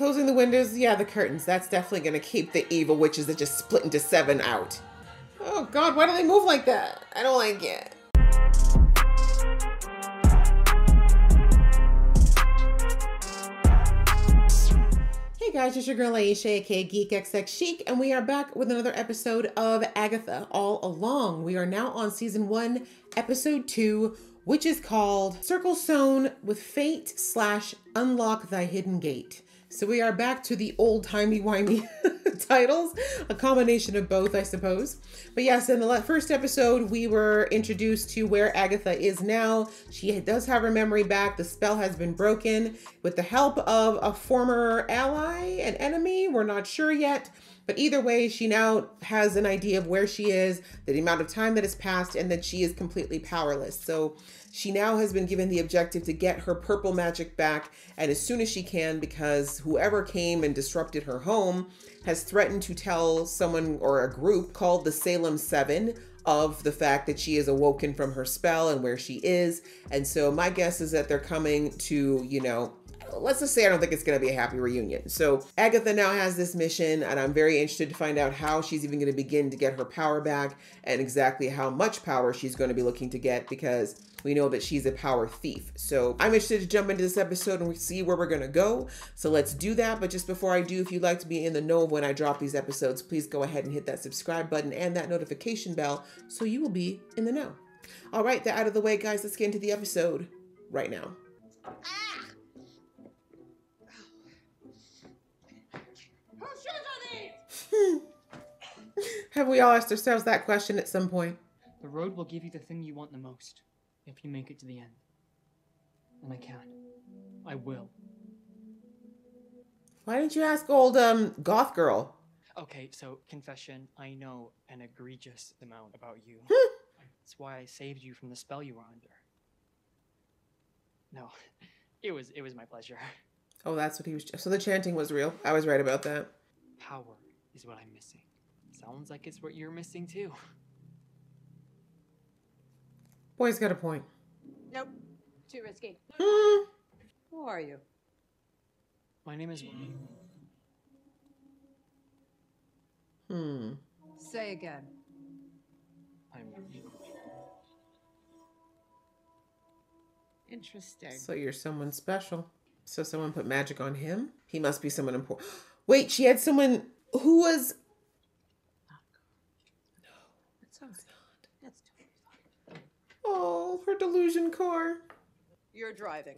Closing the windows, yeah, the curtains. That's definitely going to keep the evil witches that just split into seven out. Oh God, why do they move like that? I don't like it. Hey guys, it's your girl Aisha, aka GeekXXChic, and we are back with another episode of Agatha All Along. We are now on season 1, episode 2, which is called Circle Sewn with Fate / Unlock Thy Hidden Gate. So we are back to the old timey-wimey titles, a combination of both, I suppose. But yes, in the first episode, we were introduced to where Agatha is now. She does have her memory back. The spell has been broken with the help of a former ally, an enemy. We're not sure yet. But either way, she now has an idea of where she is, the amount of time that has passed, and that she is completely powerless. So she now has been given the objective to get her purple magic back, and as soon as she can, because whoever came and disrupted her home has threatened to tell someone or a group called the Salem Seven of the fact that she is awoken from her spell and where she is. And so my guess is that they're coming to, you know, let's just say I don't think it's going to be a happy reunion. So Agatha now has this mission, and I'm very interested to find out how she's even going to begin to get her power back and exactly how much power she's going to be looking to get, because we know that she's a power thief. So I'm interested to jump into this episode and see where we're going to go. So let's do that. But just before I do, if you'd like to be in the know of when I drop these episodes, please go ahead and hit that subscribe button and that notification bell so you will be in the know. All right, that out of the way, guys, let's get into the episode right now. Have we all asked ourselves that question at some point? The road will give you the thing you want the most, if you make it to the end. And I can. I will. Why didn't you ask old, goth girl? Okay, so, confession, I know an egregious amount about you. That's why I saved you from the spell you were under. No, it was my pleasure. Oh, that's what he was... So the chanting was real. I was right about that. Power is what I'm missing. Sounds like it's what you're missing, too. Boy's got a point. Nope. Too risky. Who are you? My name is Winnie. Say again. I'm interesting. So you're someone special. So someone put magic on him? He must be someone important. Wait, she had someone who was... Oh, her delusion core. You're driving.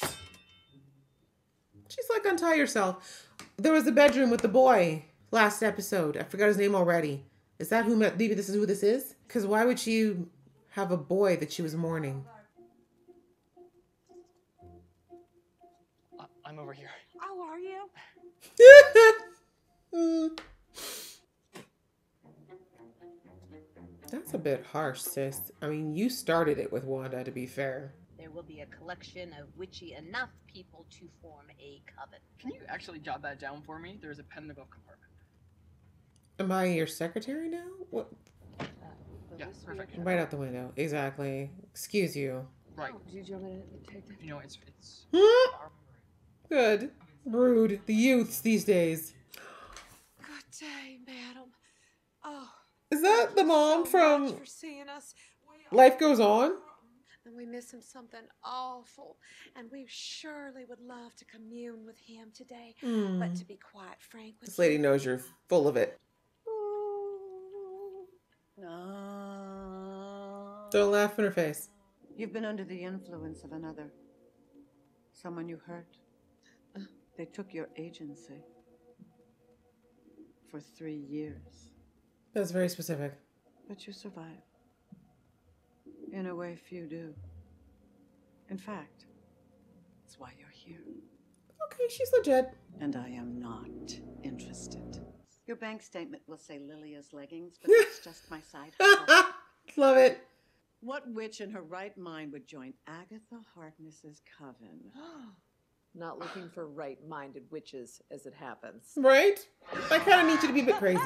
She's like, untie yourself. There was a bedroom with the boy last episode. I forgot his name already. Is that who met? Maybe this is who this is? Because why would she have a boy that she was mourning? I'm over here. Oh, are you? That's a bit harsh, sis. I mean, you started it with Wanda, to be fair. There will be a collection of witchy enough people to form a coven. Can you actually jot that down for me? There's a pen in the glove compartment. Am I your secretary now? What? Yeah, perfect. Right out the window. Exactly. Excuse you. Right. Oh, did you want to take that? You know, it's... Good. Rude. The youths these days. Good day, madam. Oh. Is that the mom from Life Goes On? And we miss him something awful, and we surely would love to commune with him today. But to be quite frank with you, this lady knows you're full of it. Don't laugh in her face. You've been under the influence of another. Someone you hurt. They took your agency for 3 years. That's very specific. But you survive. In a way, few do. In fact, that's why you're here. Okay, she's legit. And I am not interested. Your bank statement will say Lilia's leggings, but that's just my side hustle. Love it. What witch in her right mind would join Agatha Harkness's coven? Not looking for right-minded witches, as it happens. Right? I kind of need you to be a bit crazy.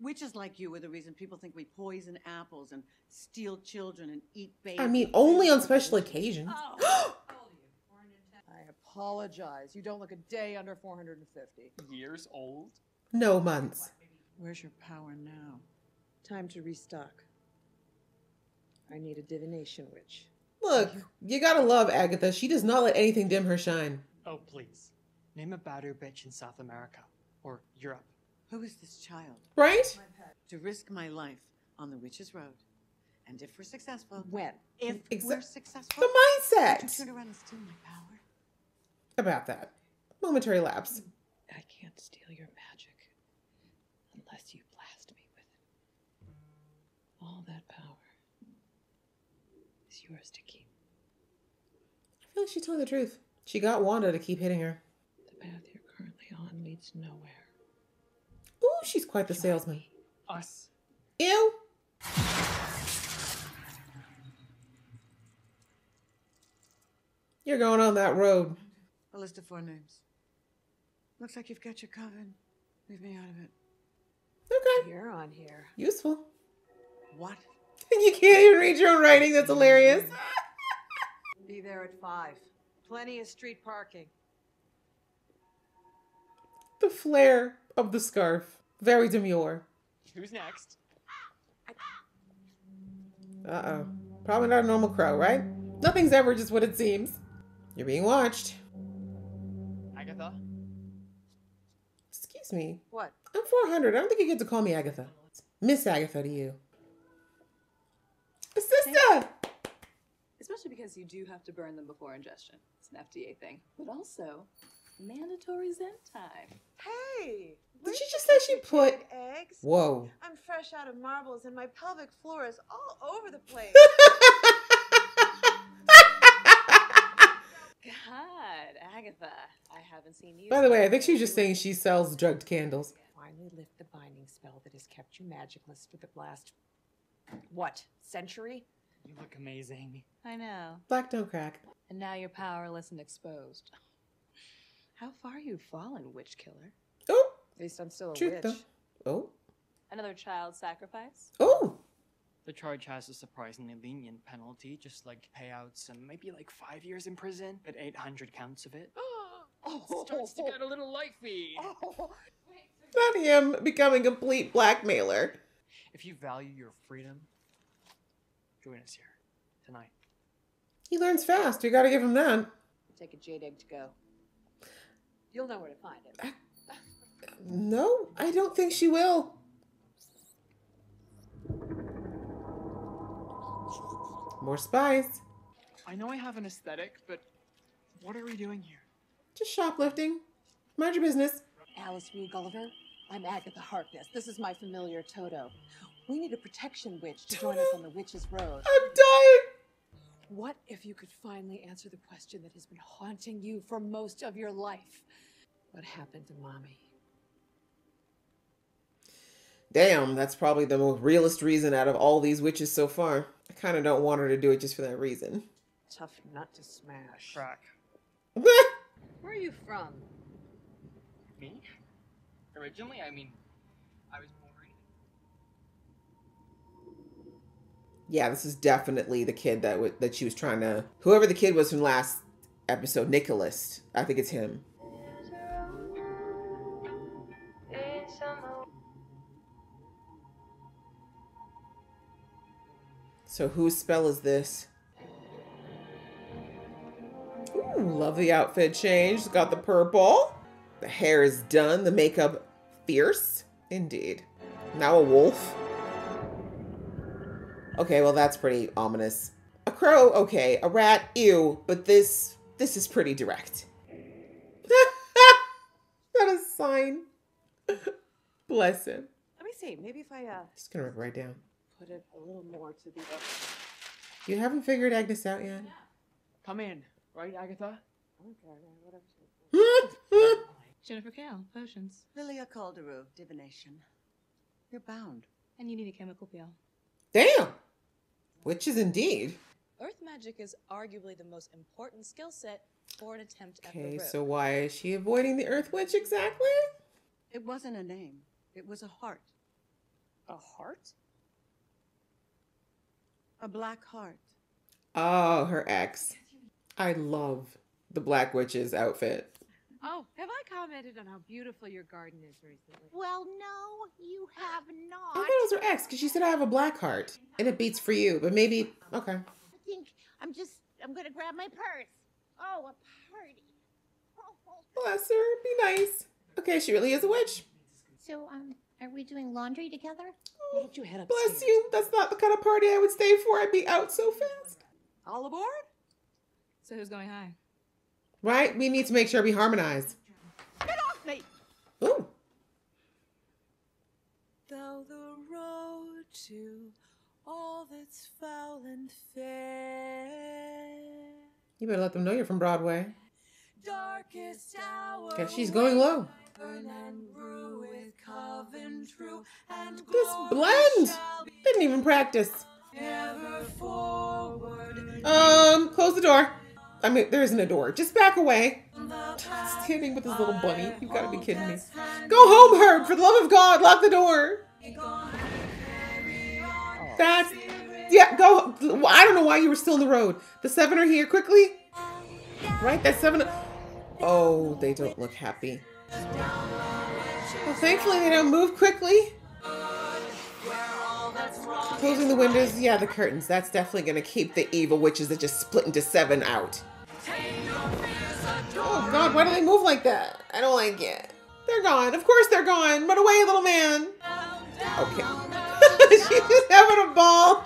Witches like you are the reason people think we poison apples and steal children and eat babies. I mean, only on special occasions. Oh. apologize. You don't look a day under 450. Years old? No, months. Where's your power now? Time to restock. I need a divination witch. Look, you gotta love Agatha. She does not let anything dim her shine. Oh, please. Name a badder bitch in South America or Europe. Who is this child? Right? To risk my life on the witch's road. And if we're successful, when? If we're successful, the mindset. To turn around and steal my power. About that. Momentary lapse. I can't steal your magic unless you blast me with it. All that power is yours to keep. I feel like she told the truth. She got Wanda to keep hitting her. The path you're currently on leads nowhere. Ooh, she's quite the salesman. Us. Ew. You're going on that road. A list of 4 names. Looks like you've got your coven. Leave me out of it. Okay. You're on here. Useful. What? You can't even read your own writing. That's hilarious. Be there at 5. Plenty of street parking. The flare of the scarf. Very demure. Who's next? Uh-oh. Probably not a normal crow, right? Nothing's ever just what it seems. You're being watched. Agatha? Excuse me. What? I'm 400. I don't think you get to call me Agatha. It's Miss Agatha to you. But sister! Especially because you do have to burn them before ingestion. It's an FDA thing. But also, mandatory Zen time. Hey! Did she just say she put eggs? Whoa. I'm fresh out of marbles and my pelvic floor is all over the place. God, Agatha, I haven't seen you. By the way, I think she was just saying she sells drugged candles. Finally lift the binding spell that has kept you magicless for the last, what, century? You look amazing. I know. Black don't crack. And now you're powerless and exposed. How far you've fallen, witch killer. Oh. At least I'm still a witch. Though. Oh. Another child sacrifice. Oh. The charge has a surprisingly lenient penalty, just like payouts and maybe like 5 years in prison, but 800 counts of it. Oh, starts to get a little lifey. Oh. Not him becoming a complete blackmailer. If you value your freedom, join us here tonight. He learns fast. You gotta give him that. Take a jade egg to go. You'll know where to find it. No, I don't think she will. More spice. I know I have an aesthetic, but what are we doing here? Just shoplifting. Mind your business. Alice Rue Gulliver, I'm Agatha Harkness. This is my familiar Toto. We need a protection witch to join us on the witch's road. I'm dying. What if you could finally answer the question that has been haunting you for most of your life? What happened to Mommy? Damn, that's probably the most realest reason out of all these witches so far. I kind of don't want her to do it just for that reason. Tough nut to smash. Crack. Where are you from? Me? Originally, I mean, I was born. Yeah, this is definitely the kid that she was trying to... Whoever the kid was from last episode, Nicholas. I think it's him. So whose spell is this? Ooh, love the outfit change. It's got the purple. The hair is done. The makeup fierce. Indeed. Now a wolf. Okay, well that's pretty ominous. A crow, okay. A rat, ew. But this is pretty direct. Not a sign. Bless him. Let me see. Maybe if I just gonna rip right down. Put it a little more to the other. You haven't figured Agnes out yet? Yeah. Come in, right, Agatha? Okay, whatever. Jennifer Kale, potions. Lilia Caldero, divination. You're bound. And you need a chemical peel. Damn! Witches indeed. Earth magic is arguably the most important skill set for an attempt at the root. Okay, so why is she avoiding the Earth Witch exactly? It wasn't a name. It was a heart. A heart? A black heart. Oh, her ex. I love the Black Witch's outfit. Oh, have I commented on how beautiful your garden is recently? Well, no, you have not. I thought it was her ex, because she said I have a black heart. And it beats for you, but maybe, okay. I think I'm going to grab my purse. Oh, a party. Oh. Bless her, be nice. Okay, she really is a witch. So, are we doing laundry together? Why don't you head upstairs? Bless you, that's not the kind of party I would stay for. I'd be out so fast. All aboard? So who's going high? Right? We need to make sure we harmonize. Get off me! Ooh. Though the road to all that's foul and fair. You better let them know you're from Broadway. Darkest hour. Cause she's going low. This blend! Didn't even practice. Close the door. I mean, there isn't a door. Just back away. Standing with his little bunny. You've got to be kidding me. Go home, Herb. For the love of God, lock the door. That's... Yeah, go... I don't know why you were still on the road. The seven are here. Quickly. Right, that seven... Oh, they don't look happy. Well, thankfully, they don't move quickly. Closing the windows. Yeah, the curtains. That's definitely going to keep the evil witches that just split into seven out. Oh, God, why do they move like that? I don't like it. They're gone. Of course they're gone. Run away, little man. Okay. She's just having a ball.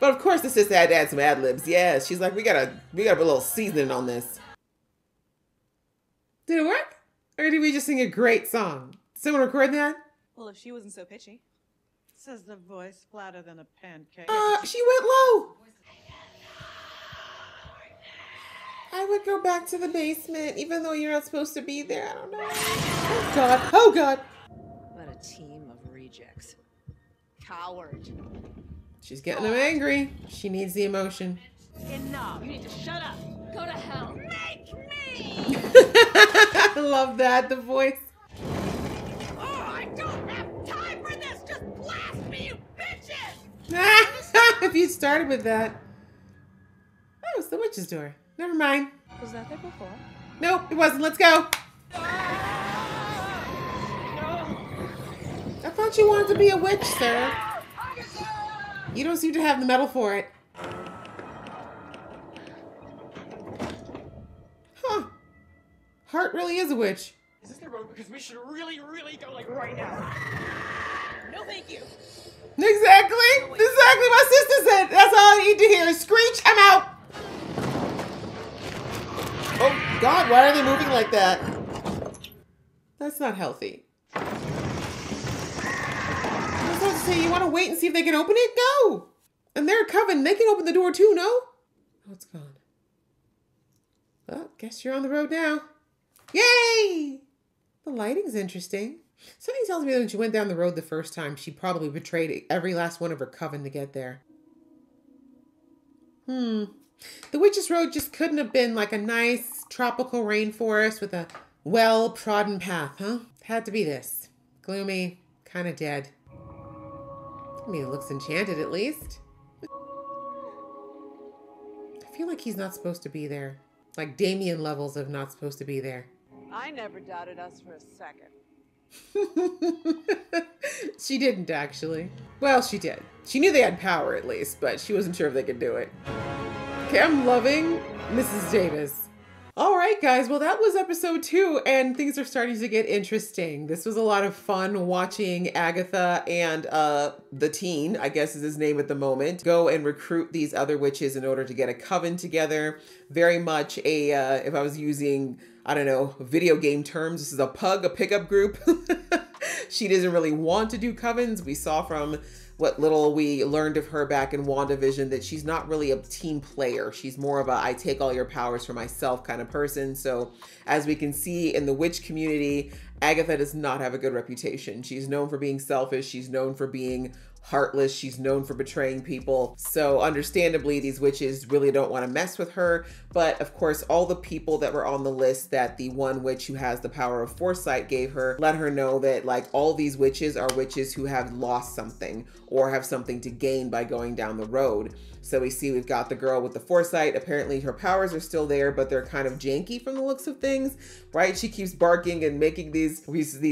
But, of course, the sister had to add some ad-libs. Yeah, she's like, we gotta put a little seasoning on this. Did it work? Or did we just sing a great song? Did someone record that? Well, if she wasn't so pitchy. Says the voice flatter than a pancake. She went low. I would go back to the basement, even though you're not supposed to be there. I don't know. Oh, God. Oh, God. What a team of rejects. Coward. She's getting them angry. She needs the emotion. Enough. You need to shut up. Go to hell. Make me. I love that. The voice. If you started with that. Oh, it's the witch's door. Never mind. Was that there before? Nope, it wasn't. Let's go. I thought you wanted to be a witch, sir. You don't seem to have the metal for it. Huh. Hart really is a witch. Is this the road? Because we should really, really go like right now. No, thank you. Exactly! Exactly my sister said! That's all I need to hear. Screech, I'm out! Oh, God, why are they moving like that? That's not healthy. I was supposed to say, you want to wait and see if they can open it? Go! And they're a coven. They can open the door too, no? Oh, it's gone. Well, guess you're on the road now. Yay! The lighting's interesting. Something tells me that when she went down the road the first time, she probably betrayed every last one of her coven to get there. The Witch's Road just couldn't have been like a nice tropical rainforest with a well-trodden path, huh? It had to be this. Gloomy, kind of dead. I mean, it looks enchanted at least. I feel like he's not supposed to be there. Like Damien levels of not supposed to be there. I never doubted us for a second. She didn't actually. Well, she did. She knew they had power at least, but she wasn't sure if they could do it. Okay, I'm loving Mrs. Davis. All right, guys. Well, that was episode 2, and things are starting to get interesting. This was a lot of fun watching Agatha and the teen, I guess is his name at the moment, go and recruit these other witches in order to get a coven together. Very much a, if I was using, I don't know, video game terms, this is a pug, a pickup group. She doesn't really want to do covens. We saw from what little we learned of her back in WandaVision that she's not really a team player. She's more of a, I take all your powers for myself kind of person. So as we can see in the witch community, Agatha does not have a good reputation. She's known for being selfish. She's known for being heartless. She's known for betraying people. So understandably, these witches really don't want to mess with her. But of course, all the people that were on the list that the one witch who has the power of foresight gave her, let her know that like all these witches are witches who have lost something or have something to gain by going down the road. So we see we've got the girl with the foresight. Apparently her powers are still there, but they're kind of janky from the looks of things, right? She keeps barking and making these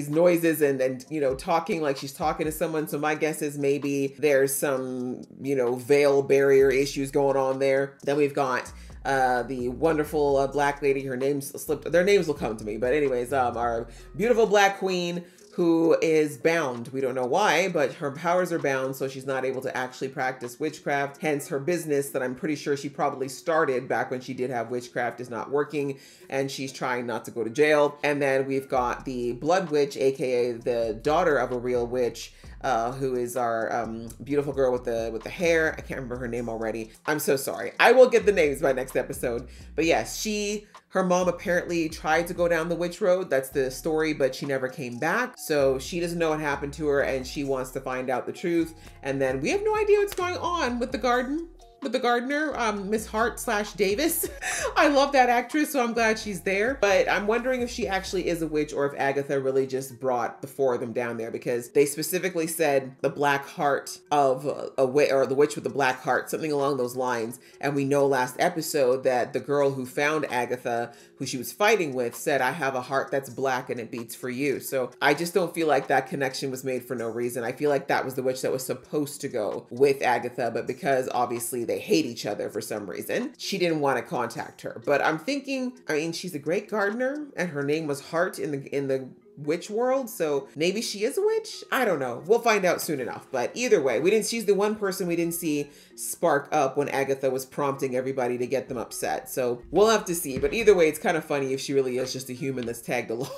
noises and you know, talking like she's talking to someone. So my guess is maybe there's some, you know, veil barrier issues going on there. Then we've got the wonderful black lady, her name's slipped, their names will come to me. But anyways, our beautiful black queen, who is bound. We don't know why, but her powers are bound, so she's not able to actually practice witchcraft. Hence her business that I'm pretty sure she probably started back when she did have witchcraft is not working, and she's trying not to go to jail. And then we've got the blood witch, AKA the daughter of a real witch, who is our beautiful girl with the hair. I can't remember her name already. I'm so sorry. I will get the names by next episode. But yes, her mom apparently tried to go down the witch road. That's the story, but she never came back. So she doesn't know what happened to her, and she wants to find out the truth. And then we have no idea what's going on with the garden, with the gardener, Miss Hart / Davis. I love that actress, so I'm glad she's there. But I'm wondering if she actually is a witch or if Agatha really just brought the four of them down there, because they specifically said the black heart of a witch, or the witch with the black heart, something along those lines. And we know last episode that the girl who found Agatha, who she was fighting with, said, "I have a heart that's black and it beats for you." So I just don't feel like that connection was made for no reason. I feel like that was the witch that was supposed to go with Agatha, but because obviously they hate each other for some reason, she didn't want to contact her. But I'm thinking, I mean, she's a great gardener and her name was Hart in the witch world, so maybe she is a witch. I don't know. We'll find out soon enough. But either way, she's the one person we didn't see spark up when Agatha was prompting everybody to get them upset. So we'll have to see. But either way, it's kind of funny if she really is just a human that's tagged along.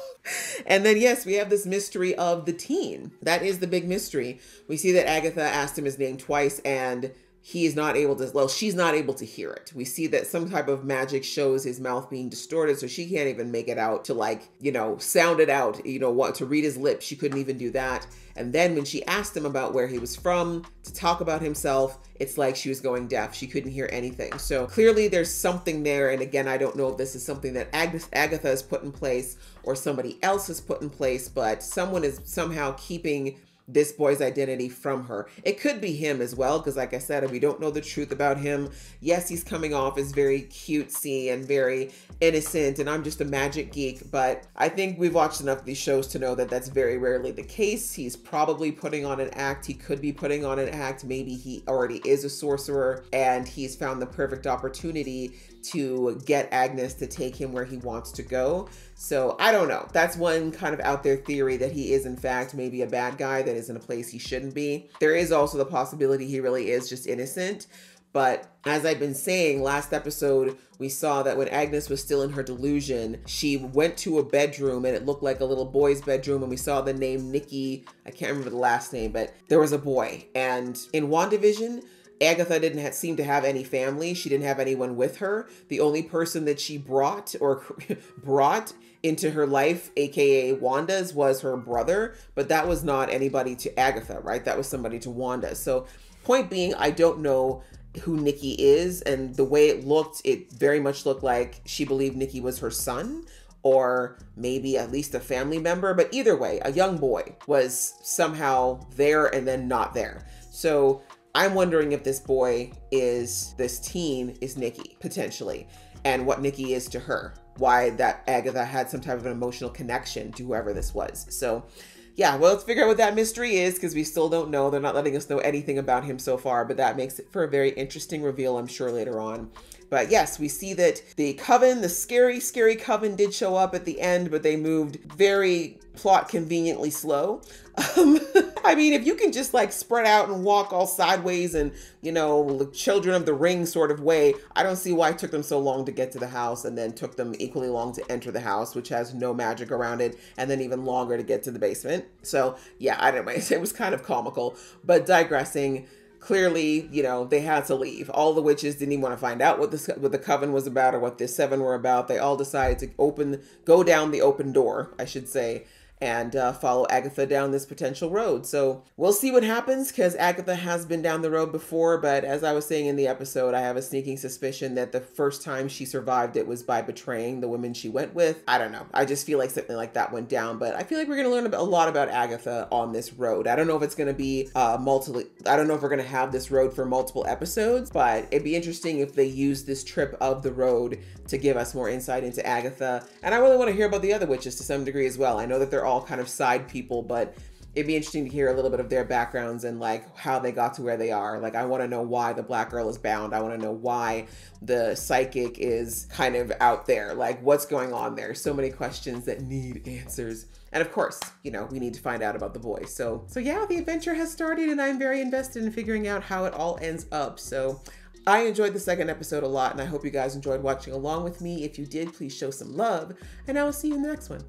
And then yes, we have this mystery of the teen. That is the big mystery. We see that Agatha asked him his name twice, and he is not able to, well, she's not able to hear it. We see that some type of magic shows his mouth being distorted, so she can't even make it out to, like, you know, sound it out, you know, what to read his lips. She couldn't even do that. And then when she asked him about where he was from, to talk about himself, it's like she was going deaf. She couldn't hear anything. So clearly there's something there. And again, I don't know if this is something that Agatha has put in place or somebody else has put in place, but someone is somehow keeping this boy's identity from her. It could be him as well, because like I said, if we don't know the truth about him, yes, he's coming off as very cutesy and very innocent, and I'm just a magic geek, but I think we've watched enough of these shows to know that that's very rarely the case. He's probably putting on an act. He could be putting on an act. Maybe he already is a sorcerer and he's found the perfect opportunity to get Agnes to take him where he wants to go. So I don't know. That's one kind of out there theory, that he is in fact maybe a bad guy that is in a place he shouldn't be. There is also the possibility he really is just innocent. But as I've been saying, last episode, we saw that when Agnes was still in her delusion, she went to a bedroom and it looked like a little boy's bedroom. And we saw the name Nikki. I can't remember the last name, but there was a boy. And in WandaVision, Agatha didn't seem to have any family. She didn't have anyone with her. The only person that she brought or brought into her life, AKA Wanda's, was her brother, but that was not anybody to Agatha, right? That was somebody to Wanda. So point being, I don't know who Nikki is, and the way it looked, it very much looked like she believed Nikki was her son, or maybe at least a family member. But either way, a young boy was somehow there and then not there. So I'm wondering if this boy is, this teen is Nikki, potentially, and what Nikki is to her, why that Agatha had some type of an emotional connection to whoever this was. So yeah, well, let's figure out what that mystery is, because we still don't know. They're not letting us know anything about him so far, but that makes it for a very interesting reveal, I'm sure, later on. But yes, we see that the coven, the scary, scary coven, did show up at the end, but they moved very plot conveniently slow. I mean, if you can just like spread out and walk all sideways and, you know, Children of the Ring sort of way, I don't see why it took them so long to get to the house, and then took them equally long to enter the house, which has no magic around it, and then even longer to get to the basement. So yeah, anyways, it was kind of comical, but digressing. Clearly, you know, they had to leave. All the witches didn't even want to find out what the coven was about or what the seven were about. They all decided to go down the open door, I should say, and follow Agatha down this potential road. So we'll see what happens, because Agatha has been down the road before, but as I was saying in the episode, I have a sneaking suspicion that the first time she survived it was by betraying the women she went with. I don't know. I just feel like something like that went down, but I feel like we're going to learn a lot about Agatha on this road. I don't know if it's going to be I don't know if we're going to have this road for multiple episodes, but it'd be interesting if they use this trip of the road to give us more insight into Agatha. And I really want to hear about the other witches to some degree as well. I know that they're all kind of side people, but it'd be interesting to hear a little bit of their backgrounds and like how they got to where they are. Like, I want to know why the black girl is bound. I want to know why the psychic is kind of out there. Like, what's going on there? So many questions that need answers. And of course, you know, we need to find out about the boy. So yeah, the adventure has started and I'm very invested in figuring out how it all ends up. So I enjoyed the second episode a lot, and I hope you guys enjoyed watching along with me. If you did, please show some love, and I will see you in the next one.